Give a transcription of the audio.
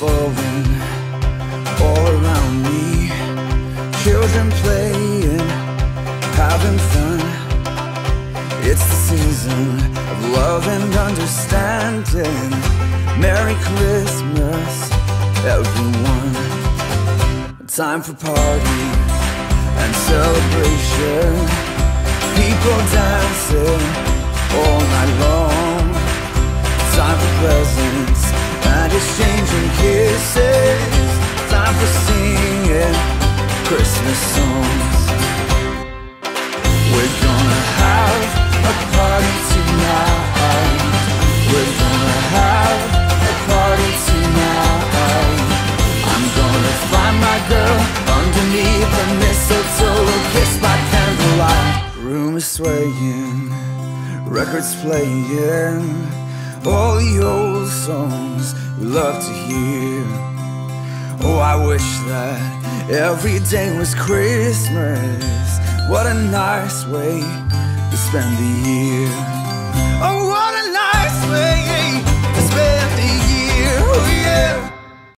falling all around me. Children playing, having fun. It's the season of love and understanding. Merry Christmas, everyone. Time for parties and celebration. People dancing all night long. Time for presents and exchanging kisses. Time for singing Christmas songs. We're gonna have a party tonight. We're gonna have a party tonight. I'm gonna find my girl underneath the mistletoe, we'll kiss by candlelight. Room is swaying, records playing, all the old songs we love to hear. Oh, I wish that every day was Christmas. What a nice way to spend the year. Oh,